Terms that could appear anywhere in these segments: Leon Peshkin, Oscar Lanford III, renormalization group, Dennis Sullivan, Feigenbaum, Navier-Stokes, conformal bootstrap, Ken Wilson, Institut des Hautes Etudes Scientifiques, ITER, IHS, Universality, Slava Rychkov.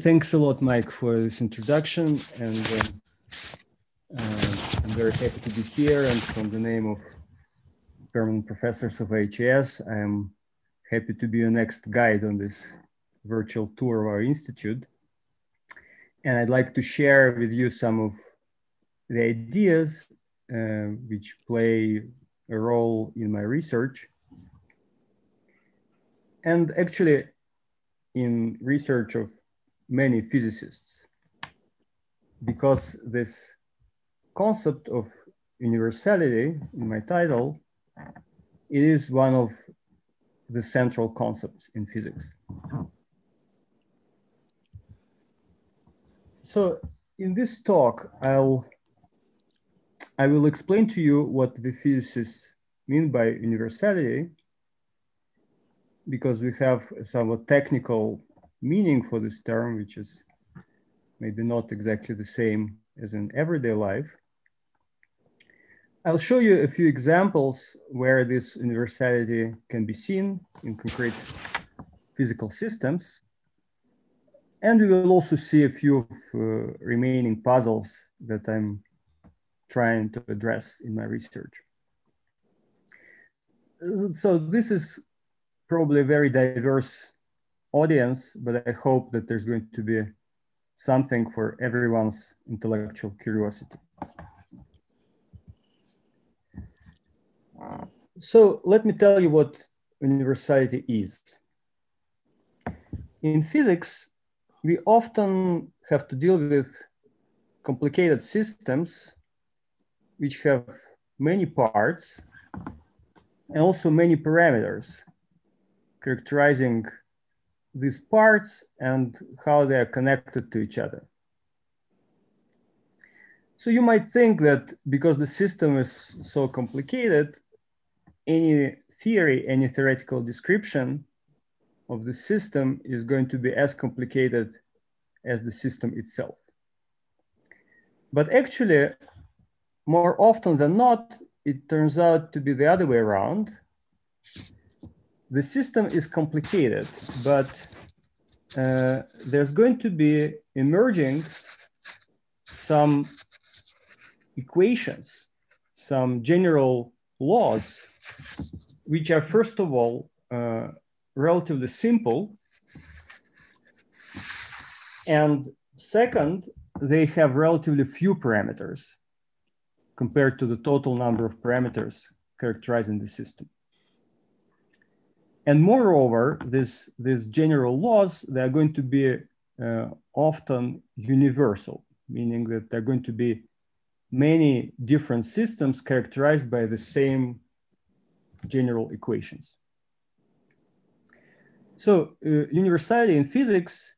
Thanks a lot, Mike, for this introduction, and I'm very happy to be here, and from the name of permanent professors of IHS, I am happy to be your next guide on this virtual tour of our institute. And I'd like to share with you some of the ideas which play a role in my research. And actually in research of many physicists, because this concept of universality in my title, it is one of the central concepts in physics. So in this talk, I will explain to you what the physicists mean by universality, because we have a somewhat technical meaning for this term, which is maybe not exactly the same as in everyday life. I'll show you a few examples where this universality can be seen in concrete physical systems. And we will also see a few of remaining puzzles that I'm trying to address in my research. So this is probably a very diverse audience, but I hope that there's going to be something for everyone's intellectual curiosity. So let me tell you what universality is. In physics, we often have to deal with complicated systems which have many parts and also many parameters characterizing these parts and how they are connected to each other. So you might think that because the system is so complicated, any theory, any theoretical description of the system is going to be as complicated as the system itself. But actually, more often than not, it turns out to be the other way around. The system is complicated, but there's going to be emerging some equations, some general laws, which are, first of all, relatively simple. And second, they have relatively few parameters compared to the total number of parameters characterizing the system. And moreover, these general laws, they're going to be often universal, meaning that they're going to be many different systems characterized by the same general equations. So universality in physics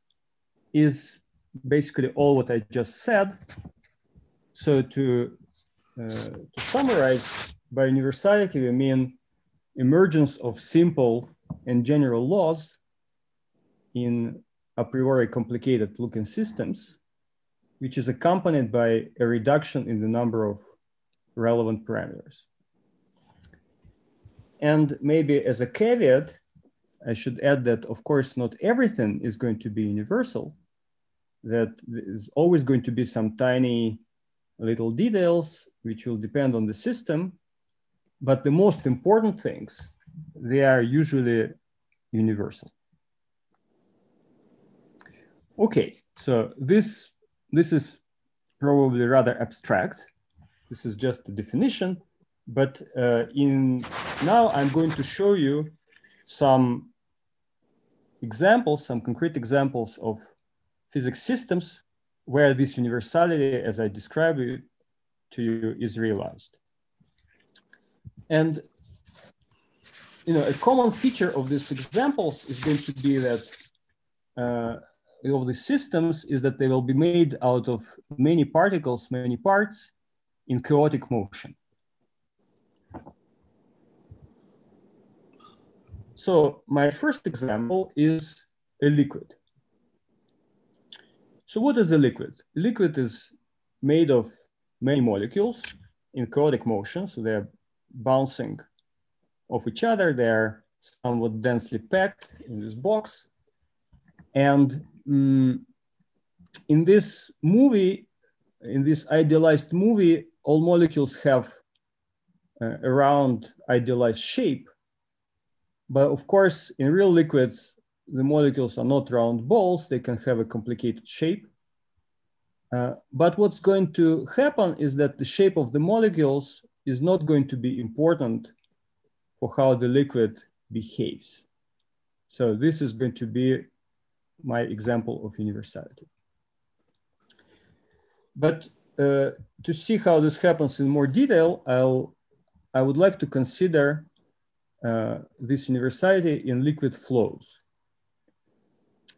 is basically all what I just said. So to summarize, by universality, we mean emergence of simple and general laws in a priori complicated looking systems, which is accompanied by a reduction in the number of relevant parameters. And maybe as a caveat, I should add that, of course, not everything is going to be universal, that there's always going to be some tiny little details which will depend on the system, but the most important things, they are usually universal. Okay, so this is probably rather abstract. This is just a definition, but now I'm going to show you some examples, some concrete examples of physics systems where this universality, as I described it to you, is realized. And a common feature of these examples is going to be that of the systems is that they will be made out of many particles, many parts in chaotic motion. So my first example is a liquid. So what is a liquid? A liquid is made of many molecules in chaotic motion, so they're bouncing off each other. They're somewhat densely packed in this box. And in this movie, in this idealized movie, all molecules have a round idealized shape. But of course, in real liquids, the molecules are not round balls. They can have a complicated shape. But what's going to happen is that the shape of the molecules is not going to be important for how the liquid behaves. So this is going to be my example of universality. But to see how this happens in more detail, I would like to consider this universality in liquid flows.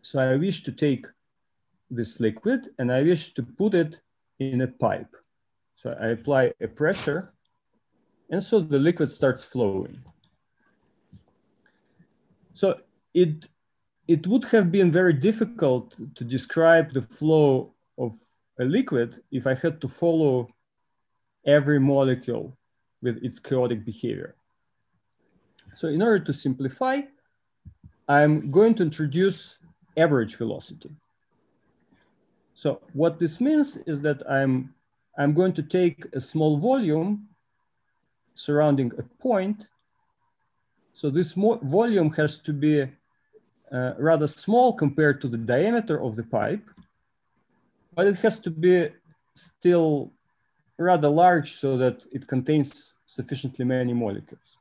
So I wish to take this liquid and I wish to put it in a pipe. So I apply a pressure and so the liquid starts flowing. So it would have been very difficult to describe the flow of a liquid if I had to follow every molecule with its chaotic behavior. So in order to simplify, I'm going to introduce average velocity. So what this means is that I'm going to take a small volume surrounding a point. So this volume has to be rather small compared to the diameter of the pipe, but it has to be still rather large so that it contains sufficiently many molecules.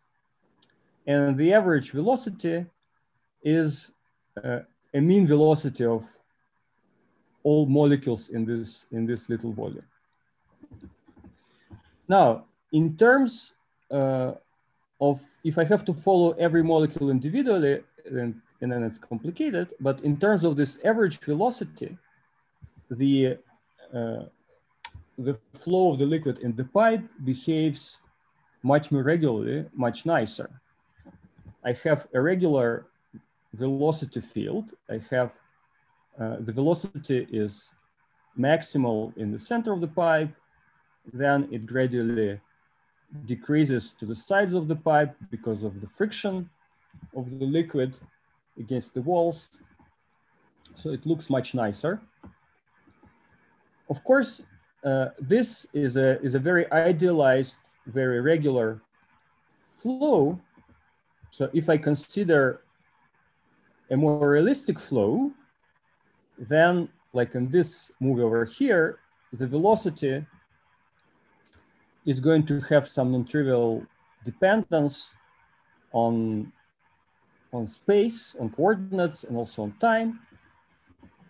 And the average velocity is a mean velocity of all molecules in this little volume. Now, in terms of, if I have to follow every molecule individually, and then it's complicated, but in terms of this average velocity, the flow of the liquid in the pipe behaves much more regularly, much nicer. I have a regular velocity field. I have the velocity is maximal in the center of the pipe. Then it gradually decreases to the sides of the pipe because of the friction of the liquid against the walls. So it looks much nicer. Of course, this is a very idealized, very regular flow. So if I consider a more realistic flow, then like in this movie over here, the velocity is going to have some non-trivial dependence on space, on coordinates, and also on time.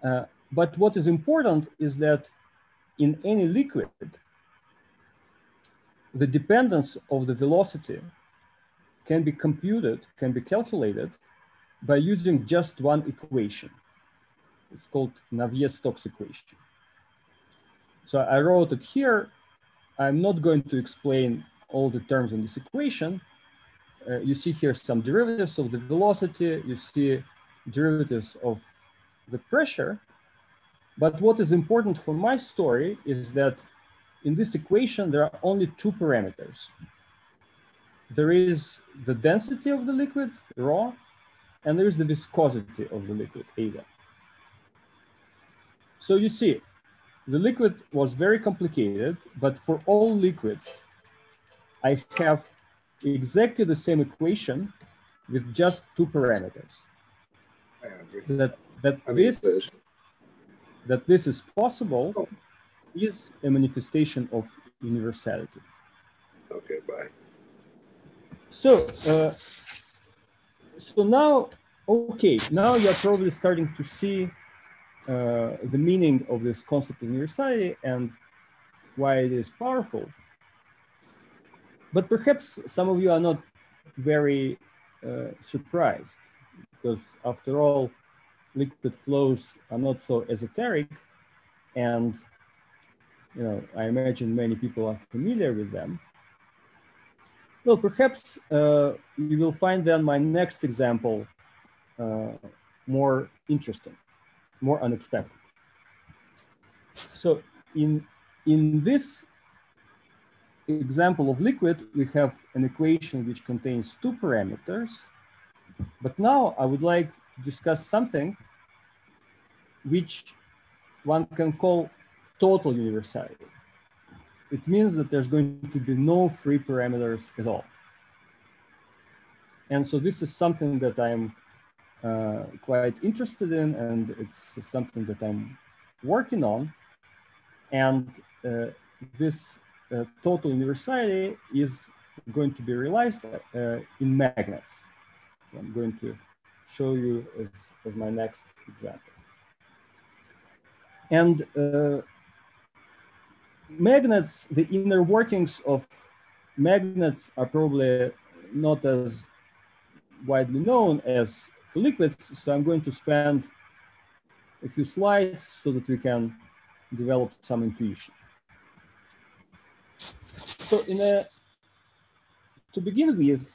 But what is important is that in any liquid, the dependence of the velocity can be computed, can be calculated by using just one equation. It's called Navier-Stokes equation. So I wrote it here. I'm not going to explain all the terms in this equation. You see here some derivatives of the velocity. You see derivatives of the pressure. But what is important for my story is that in this equation, there are only two parameters. There is the density of the liquid, rho, and there is the viscosity of the liquid, eta. So you see, the liquid was very complicated, but for all liquids, I have exactly the same equation with just two parameters. I agree. That this is possible is a manifestation of universality. Okay, bye. So, so now you're probably starting to see the meaning of this concept of universality and why it is powerful. But perhaps some of you are not very surprised, because after all, liquid flows are not so esoteric, and you know, I imagine many people are familiar with them. Well, perhaps you will find then my next example more interesting, more unexpected. So in this example of liquid, we have an equation which contains two parameters. But now I would like to discuss something which one can call total universality. It means that there's going to be no free parameters at all. And so this is something that I'm quite interested in, and it's something that I'm working on. And this total universality is going to be realized in magnets. I'm going to show you as my next example. And magnets, the inner workings of magnets are probably not as widely known as for liquids. So I'm going to spend a few slides so that we can develop some intuition. So to begin with,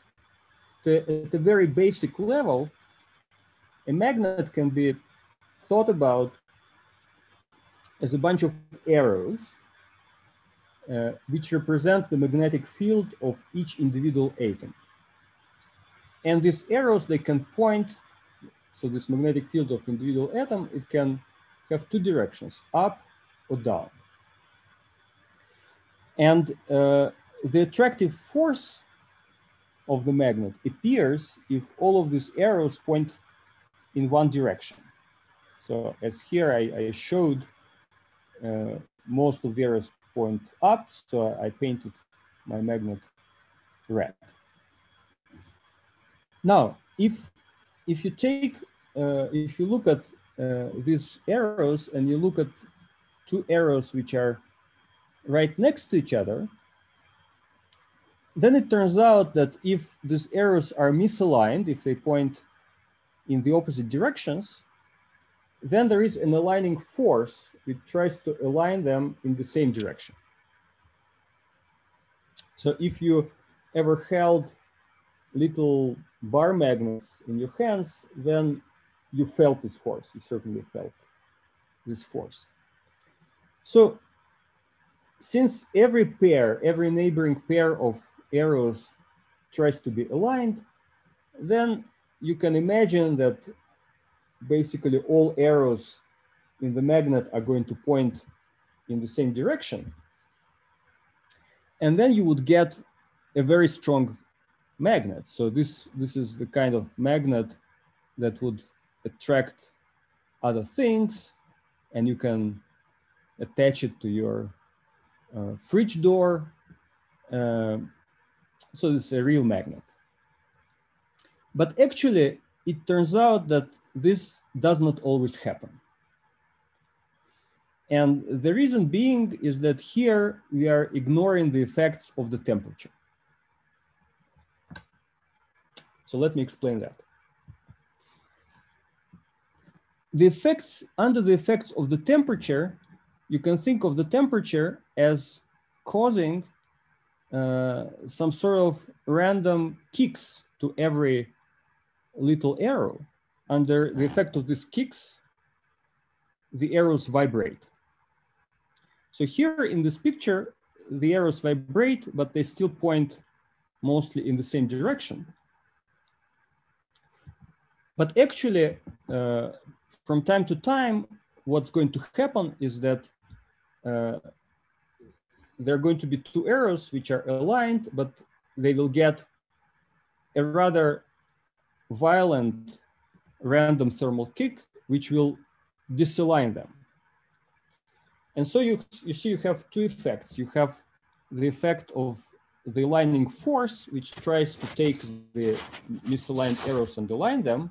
at a very basic level, a magnet can be thought about as a bunch of arrows which represent the magnetic field of each individual atom. And these arrows, they can point, so this magnetic field of individual atom, it can have two directions, up or down. And the attractive force of the magnet appears if all of these arrows point in one direction. So as here I showed, most of the arrows point up, so I painted my magnet red. Now, if you take, if you look at these arrows and you look at two arrows which are right next to each other, then it turns out that if these arrows are misaligned, if they point in the opposite directions, then there is an aligning force which tries to align them in the same direction. So if you ever held little bar magnets in your hands, then you felt this force. You certainly felt this force. So since every pair, every neighboring pair of arrows tries to be aligned, then you can imagine that basically all arrows in the magnet are going to point in the same direction. And then you would get a very strong magnet. So this is the kind of magnet that would attract other things, and you can attach it to your fridge door. So it's a real magnet. But actually, it turns out that this does not always happen. And the reason being is that here we are ignoring the effects of the temperature. So let me explain that. The effects, under the effects of the temperature, you can think of the temperature as causing some sort of random kicks to every little arrow. Under the effect of these kicks, the arrows vibrate. So here in this picture, the arrows vibrate, but they still point mostly in the same direction. But actually, from time to time, what's going to happen is that there are going to be two arrows which are aligned, but they will get a rather violent random thermal kick, which will disalign them. And so you see you have two effects. You have the effect of the aligning force, which tries to take the misaligned arrows and align them.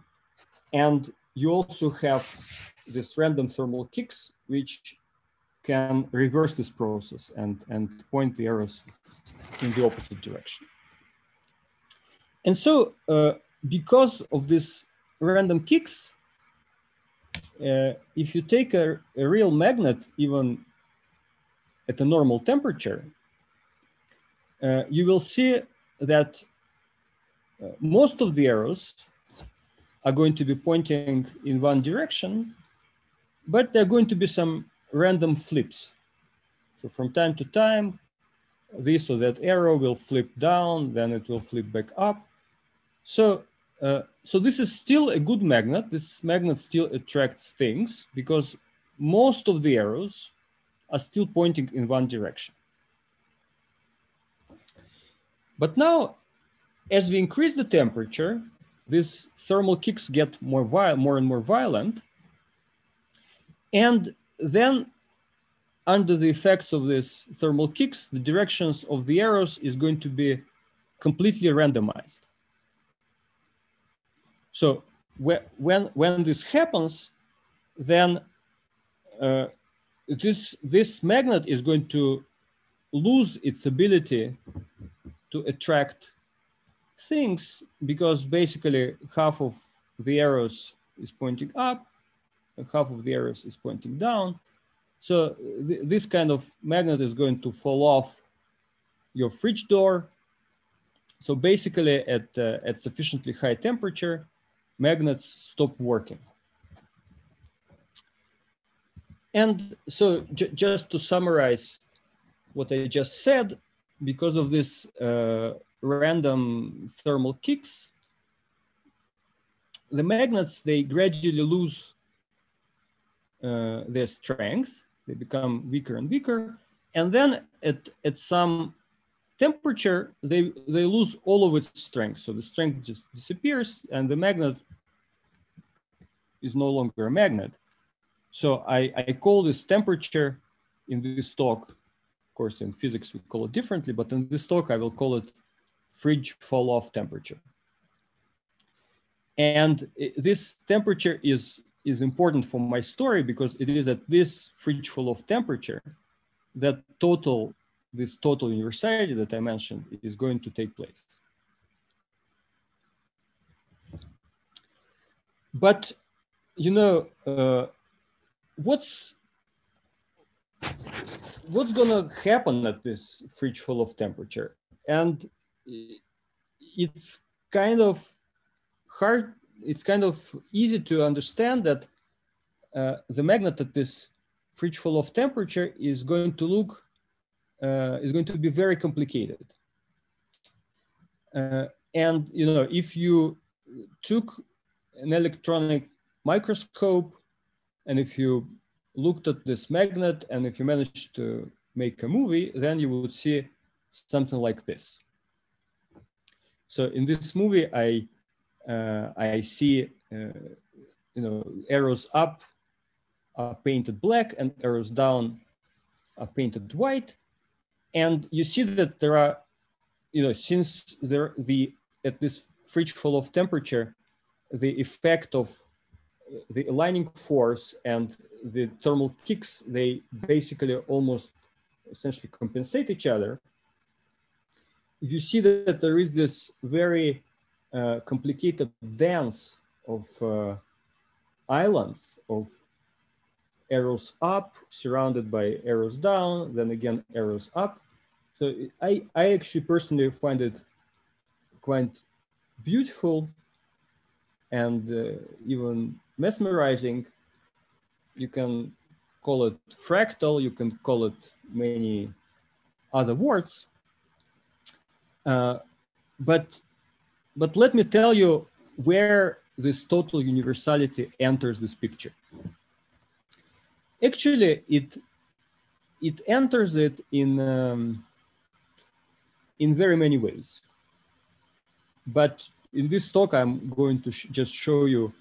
And you also have this random thermal kicks, which can reverse this process and point the arrows in the opposite direction. And so because of this random kicks, if you take a real magnet, even at a normal temperature, you will see that most of the arrows are going to be pointing in one direction, but there are going to be some random flips. So from time to time, this or that arrow will flip down, then it will flip back up. So So this is still a good magnet. This magnet still attracts things because most of the arrows are still pointing in one direction. But now, as we increase the temperature, these thermal kicks get more and more violent. And then under the effects of these thermal kicks, the directions of the arrows is going to be completely randomized. So when this happens, then this magnet is going to lose its ability to attract things, because basically half of the arrows is pointing up and half of the arrows is pointing down. So this kind of magnet is going to fall off your fridge door. So basically at sufficiently high temperature, magnets stop working. And so just to summarize what I just said, because of this random thermal kicks, the magnets, they gradually lose their strength. They become weaker and weaker. And then at some temperature, they lose all of its strength. So the strength just disappears and the magnet is no longer a magnet. So I call this temperature in this talk, of course in physics we call it differently, but in this talk I will call it fridge fall off temperature. And this temperature is important for my story, because it is at this fridge fall off temperature that this total universality that I mentioned is going to take place. But you know, what's gonna happen at this fridge fall off temperature? And it's kind of hard, it's kind of easy to understand that the magnet at this fridge fall off temperature is going to look is going to be very complicated. And you know, if you took an electronic microscope and if you looked at this magnet and if you managed to make a movie, then you would see something like this. So in this movie, I see you know, arrows up are painted black and arrows down are painted white. And you see that there are, you know, since there at this fridge fall off temperature, the effect of the aligning force and the thermal kicks, they basically almost essentially compensate each other. You see that there is this very complicated dance of islands of arrows up, surrounded by arrows down, then again, arrows up. So I actually personally find it quite beautiful and even mesmerizing. You can call it fractal, you can call it many other words. But let me tell you where this total universality enters this picture. Actually, it enters it in very many ways. But in this talk, I'm going to just show you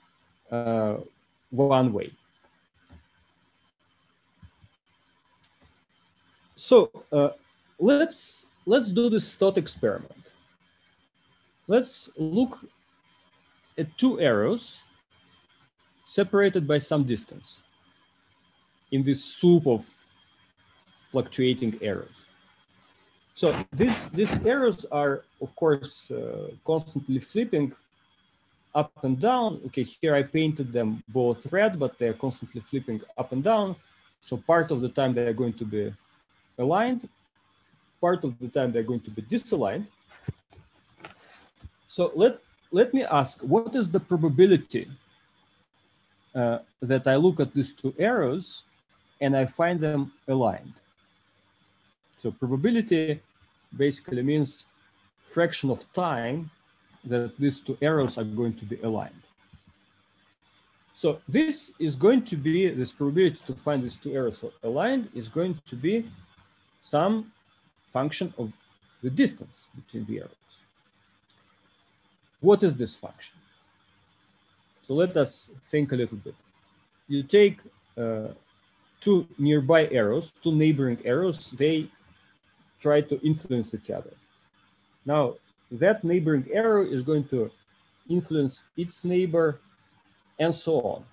one way. So let's do this thought experiment. Let's look at two arrows separated by some distance in this soup of fluctuating arrows. So these arrows are, of course, constantly flipping up and down. Okay, here I painted them both red, but they're constantly flipping up and down. So part of the time they're going to be aligned, part of the time they're going to be disaligned. So let me ask, what is the probability that I look at these two arrows and I find them aligned? So probability basically means fraction of time that these two arrows are going to be aligned. So this is going to be, this probability to find these two arrows aligned is going to be some function of the distance between the arrows. What is this function? So let us think a little bit. You take two nearby arrows, two neighboring arrows, they try to influence each other. Now, that neighboring arrow is going to influence its neighbor and so on.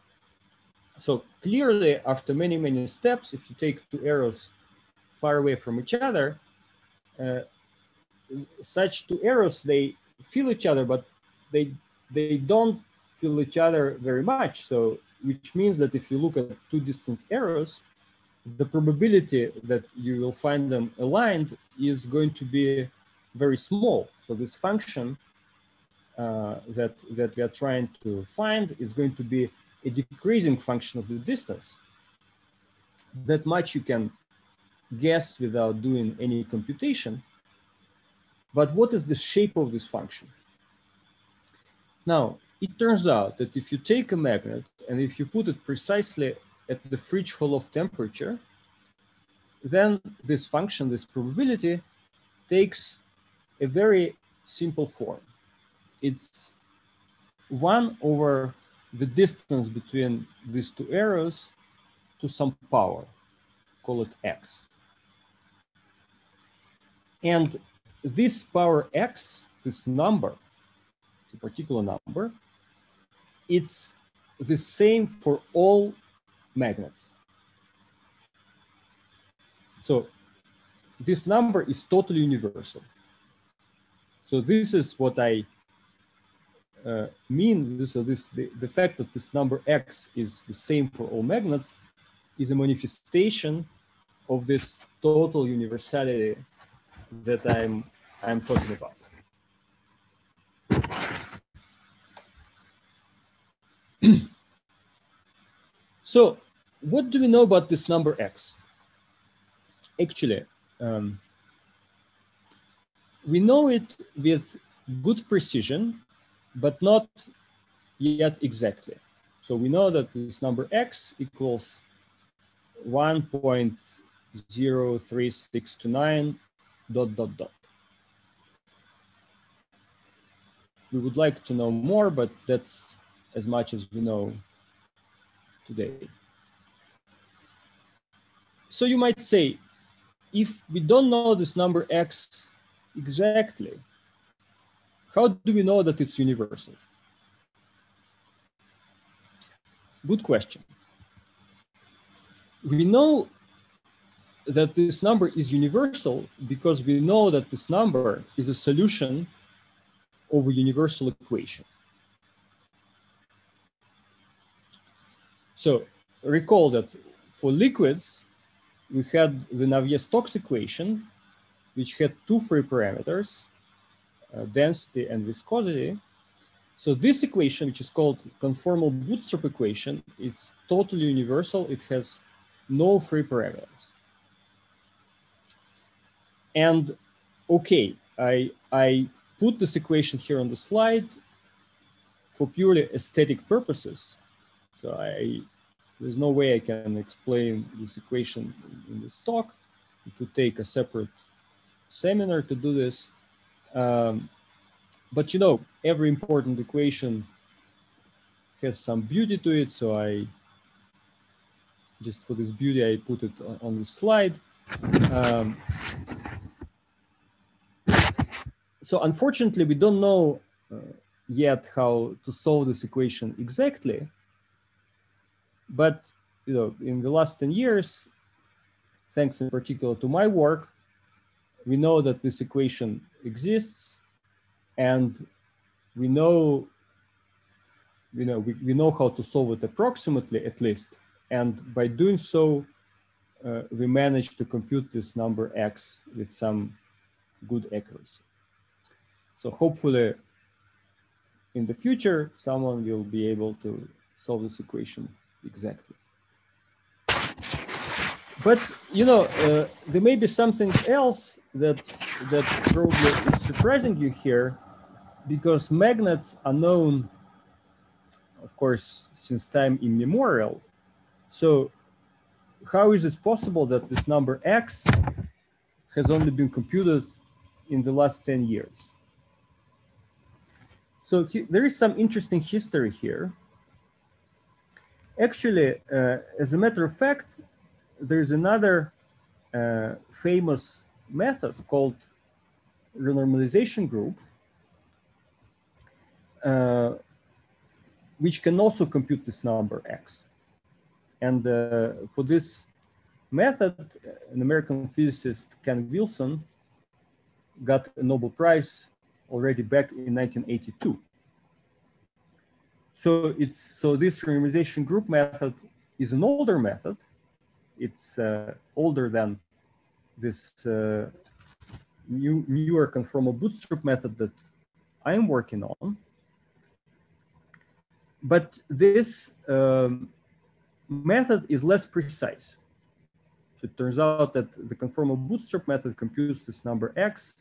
So clearly, after many, many steps, if you take two arrows far away from each other, such two arrows, they feel each other, but they don't feel each other very much. So, which means that if you look at two distant arrows, the probability that you will find them aligned is going to be very small. So this function that we are trying to find is going to be a decreasing function of the distance. That much you can guess without doing any computation. But what is the shape of this function? Now, it turns out that if you take a magnet and if you put it precisely at the fridge hole of temperature, then this function, this probability, takes a very simple form. It's 1 over the distance between these two arrows to some power, call it x. And this power x, this number, a particular number, it's the same for all magnets. So this number is totally universal. So this is what I mean. So the fact that this number x is the same for all magnets is a manifestation of this total universality that I'm talking about. So what do we know about this number x? Actually, we know it with good precision, but not yet exactly. So we know that this number x equals 1.03629 ... We would like to know more, but that's as much as we know today. So you might say, if we don't know this number x exactly, how do we know that it's universal? Good question. We know that this number is universal because we know that this number is a solution of a universal equation. So recall that for liquids, we had the Navier-Stokes equation, which had two free parameters, density and viscosity. So this equation, which is called conformal bootstrap equation, it's totally universal. It has no free parameters. And okay, I put this equation here on the slide for purely aesthetic purposes. So there's no way I can explain this equation in this talk. It would take a separate seminar to do this. But you know, every important equation has some beauty to it. So I, just for this beauty, I put it on the slide. So unfortunately, we don't know yet how to solve this equation exactly. But you know, in the last 10 years, thanks in particular to my work, we know that this equation exists, and we know how to solve it approximately, at least. And by doing so, we managed to compute this number x with some good accuracy. So hopefully, in the future, someone will be able to solve this equation exactly. But you know, there may be something else that probably is surprising you here, because magnets are known, of course, since time immemorial. So how is it possible that this number X has only been computed in the last 10 years? So there is some interesting history here. Actually, as a matter of fact, there's another famous method called renormalization group, which can also compute this number X. And for this method, an American physicist, Ken Wilson, got a Nobel Prize already back in 1982. So this renormalization group method is an older method. It's older than this newer conformal bootstrap method that I'm working on. But this method is less precise. So it turns out that the conformal bootstrap method computes this number X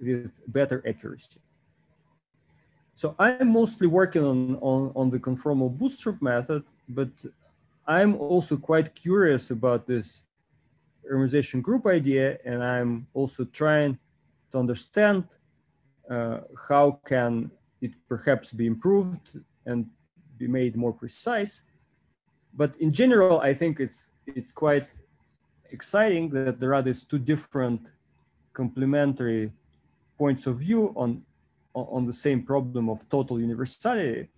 with better accuracy. So I'm mostly working on the conformal bootstrap method, but I'm also quite curious about this renormalization group idea, and I'm also trying to understand how can it perhaps be improved and be made more precise. But in general, I think it's quite exciting that there are these two different complementary points of view on the same problem of total universality,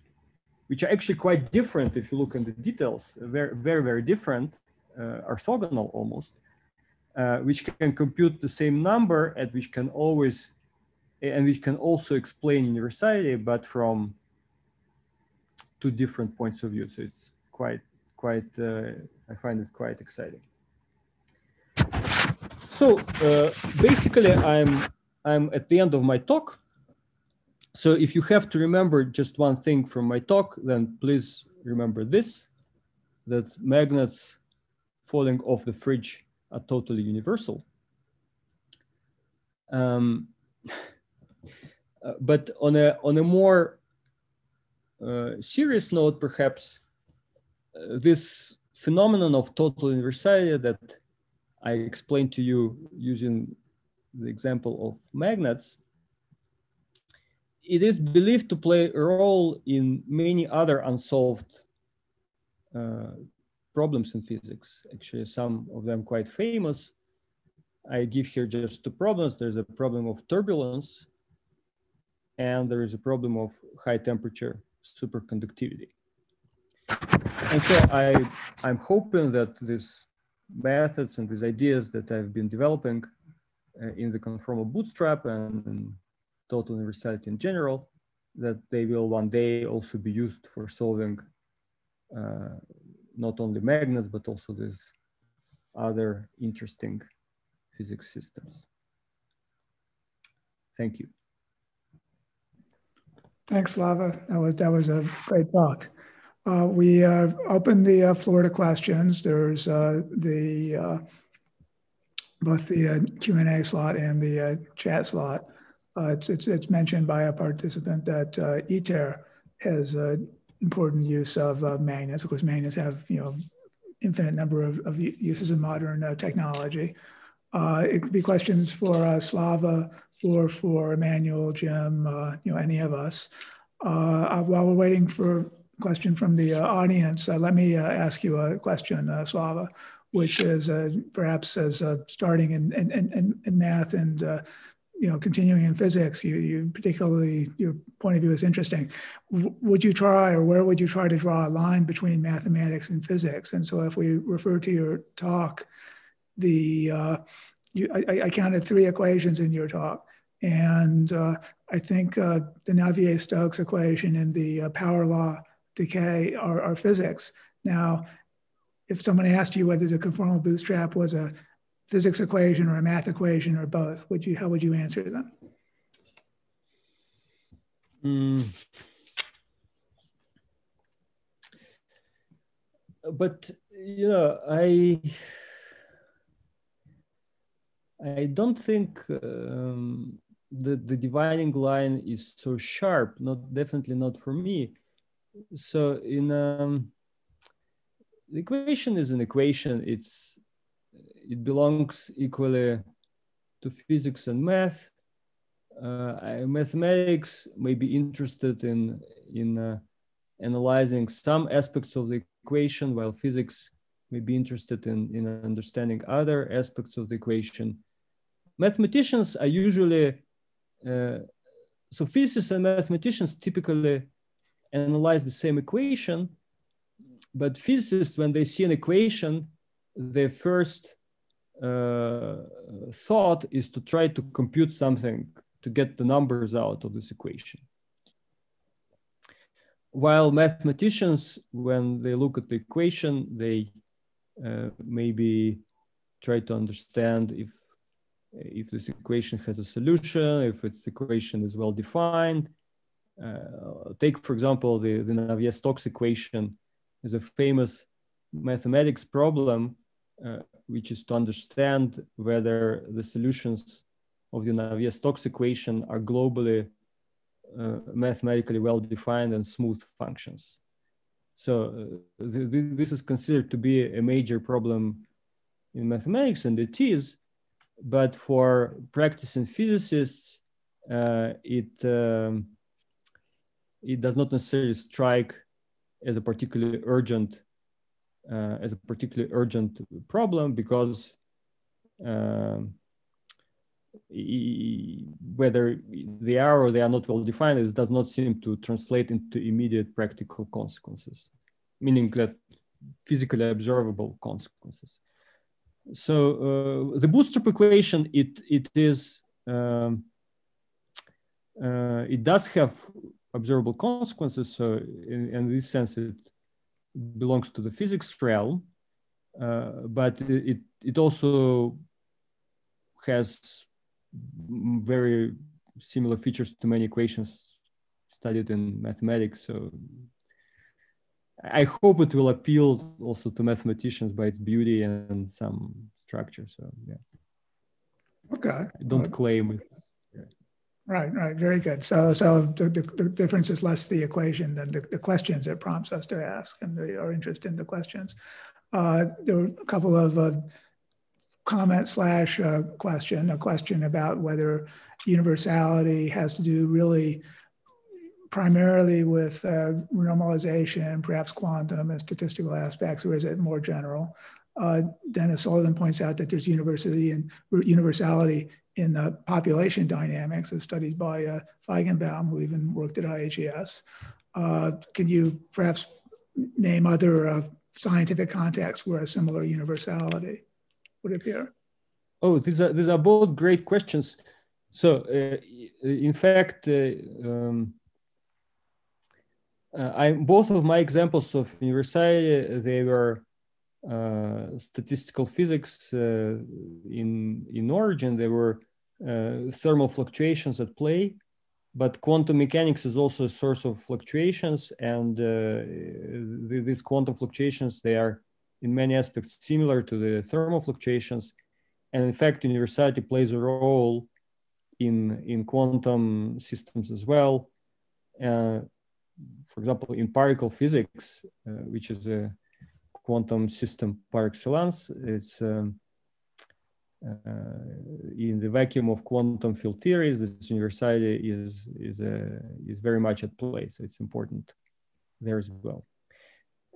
which are actually quite different if you look at the details, very, very different, orthogonal almost, which can compute the same number and which can always, and which can also explain universality, but from two different points of view. So it's quite, I find it quite exciting. So basically, I'm at the end of my talk. So if you have to remember just one thing from my talk, then please remember this, that magnets falling off the fridge are totally universal. But on a more serious note, perhaps, this phenomenon of total universality that I explained to you using the example of magnets, it is believed to play a role in many other unsolved problems in physics. Actually, some of them quite famous. I give here just two problems. There's a problem of turbulence, and there is a problem of high temperature superconductivity. And so I'm hoping that these methods and these ideas that I've been developing in the conformal bootstrap and total universality in general, that they will one day also be used for solving not only magnets, but also these other interesting physics systems. Thank you. Thanks, Slava. That was a great talk. We opened the floor to questions. There's both the Q&A slot and the chat slot. It's mentioned by a participant that ITER has important use of magnets. Of course, magnets have, you know, infinite number of uses in modern technology. It could be questions for Slava or for Emmanuel, Jim, you know, any of us. While we're waiting for a question from the audience, let me ask you a question, Slava, which is perhaps as starting in math and you know, continuing in physics, you particularly, your point of view is interesting. Would you try, or where would you try to draw a line between mathematics and physics? And so if we refer to your talk, I counted three equations in your talk. And I think the Navier-Stokes equation and the power law decay are physics. Now, if someone asked you whether the conformal bootstrap was a physics equation or a math equation or both, how would you answer them? But you know, I don't think the dividing line is so sharp, definitely not for me. So in the equation is an equation. It belongs equally to physics and math. Mathematics may be interested in analyzing some aspects of the equation, while physics may be interested in understanding other aspects of the equation. Mathematicians are usually, so physicists and mathematicians typically analyze the same equation, but physicists, when they see an equation, their first thought is to try to compute something to get the numbers out of this equation. While mathematicians, when they look at the equation, they maybe try to understand if this equation has a solution, if its equation is well defined. Take, for example, the Navier-Stokes equation is a famous mathematics problem, which is to understand whether the solutions of the Navier-Stokes equation are globally mathematically well-defined and smooth functions. So this is considered to be a major problem in mathematics, and it is, but for practicing physicists, it does not necessarily strike as a particularly urgent problem, because whether they are or they are not well defined, it does not seem to translate into immediate practical consequences, meaning that physically observable consequences. So the bootstrap equation, it does have observable consequences. So in this sense, it belongs to the physics realm, but it also has very similar features to many equations studied in mathematics. So I hope it will appeal also to mathematicians by its beauty and some structure. So yeah. Okay. I don't claim it's. Yeah. Right, right, very good. So the difference is less the equation than the questions it prompts us to ask, and our interest in the questions. There were a couple of comment / question, a question about whether universality has to do really primarily with renormalization, perhaps quantum and statistical aspects, or is it more general? Dennis Sullivan points out that there's universality in the population dynamics as studied by Feigenbaum, who even worked at IHES. Can you perhaps name other scientific contexts where a similar universality would appear? Oh, these are both great questions. So, in fact, both of my examples of universality, they were statistical physics in origin. There were thermal fluctuations at play, but quantum mechanics is also a source of fluctuations, and these quantum fluctuations, they are in many aspects similar to the thermal fluctuations. And in fact, universality plays a role in quantum systems as well. For example, in particle physics, which is a quantum system par excellence, it's in the vacuum of quantum field theories, this universality is very much at play. So it's important there as well.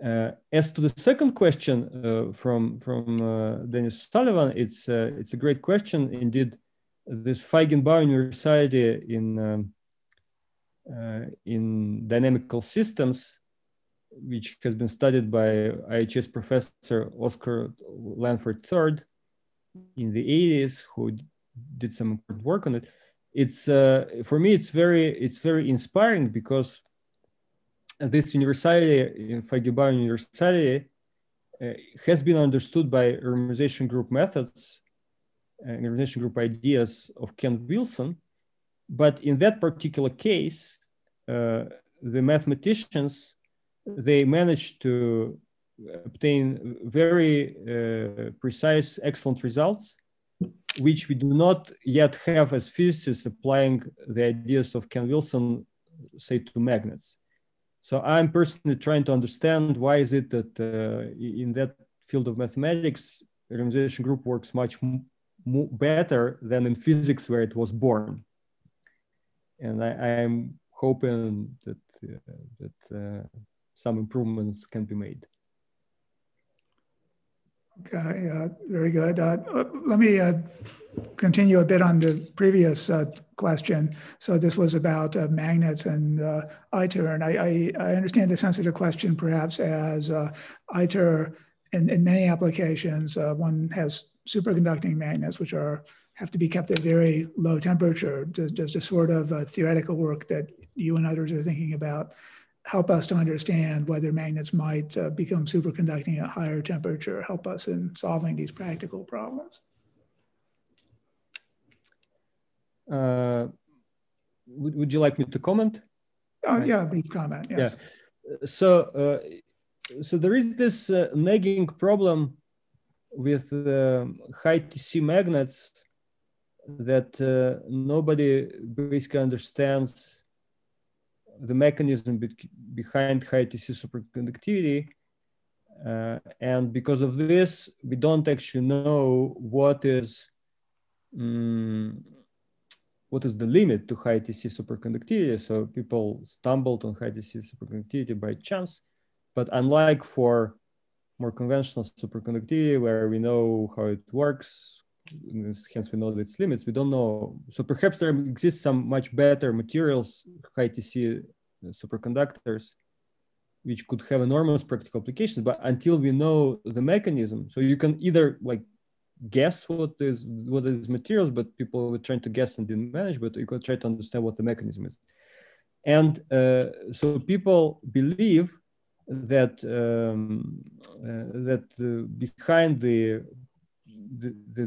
As to the second question from Dennis Sullivan, it's a great question indeed. This Feigenbaum universality in dynamical systems, which has been studied by IHS professor Oscar Lanford III in the 80s, who did some important work on it. It's for me, it's very inspiring, because this universality, Feigenbaum universality, has been understood by renormalization group methods and renormalization group ideas of Ken Wilson. But in that particular case, the mathematicians, they managed to obtain very precise, excellent results which we do not yet have as physicists applying the ideas of Ken Wilson, say, to magnets. So I'm personally trying to understand why is it that in that field of mathematics, renormalization group works much better than in physics where it was born. And I'm hoping that, some improvements can be made. Okay, very good. Let me continue a bit on the previous question. So this was about magnets and ITER, and I understand the sensitive question perhaps as ITER in many applications, one has superconducting magnets, which have to be kept at very low temperature. Does the sort of theoretical work that you and others are thinking about help us to understand whether magnets might become superconducting at higher temperature, help us in solving these practical problems? Would you like me to comment? Oh, yeah, brief comment, yes. Yeah. So, so there is this nagging problem with high TC magnets that nobody basically understands the mechanism behind high TC superconductivity. And because of this, we don't actually know what is the limit to high TC superconductivity. So people stumbled on high TC superconductivity by chance, but unlike for more conventional superconductivity where we know how it works, hence we know its limits, we don't know. So perhaps there exists some much better materials, high TC superconductors, which could have enormous practical applications, but until we know the mechanism, so you can either like guess what is materials, but people were trying to guess and didn't manage, but you could try to understand what the mechanism is. And so people believe that, behind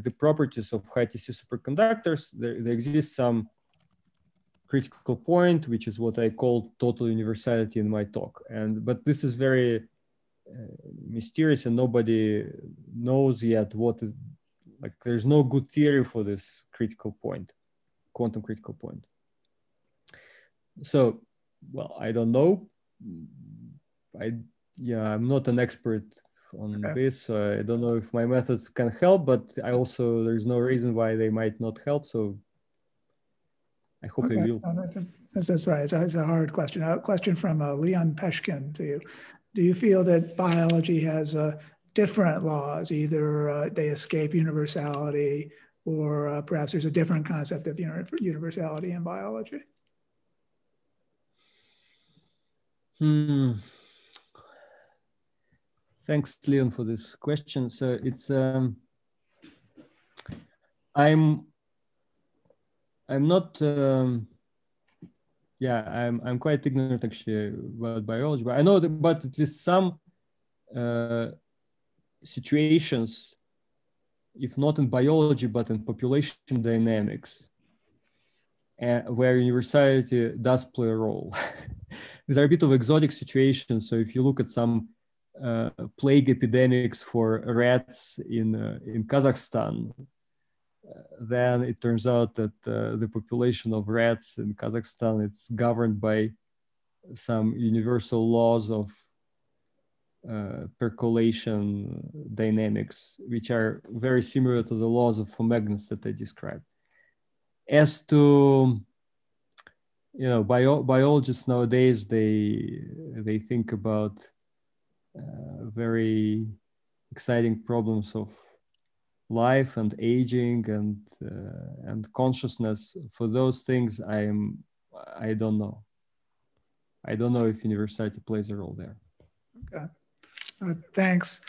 the properties of high TC superconductors, there exists some critical point, which is what I call total universality in my talk. But this is very mysterious, and nobody knows yet what is, like, there's no good theory for this critical point, quantum critical point. So, well, I don't know. I'm not an expert on this. I don't know if my methods can help, but I also, there's no reason why they might not help. So I hope they will. That's right. It's a hard question. A question from Leon Peshkin to you. Do you feel that biology has different laws? Either they escape universality, or perhaps there's a different concept of universality in biology? Thanks, Leon, for this question. So it's I'm not I'm quite ignorant actually about biology, but I know that at least some situations, if not in biology but in population dynamics, where universality does play a role. These are a bit of exotic situations. So if you look at some plague epidemics for rats in Kazakhstan, then it turns out that the population of rats in Kazakhstan, it's governed by some universal laws of percolation dynamics, which are very similar to the laws for magnets that I described. As to biologists nowadays, they think about very exciting problems of life and aging and consciousness. For those things, I don't know. I don't know if universality plays a role there. Okay, thanks.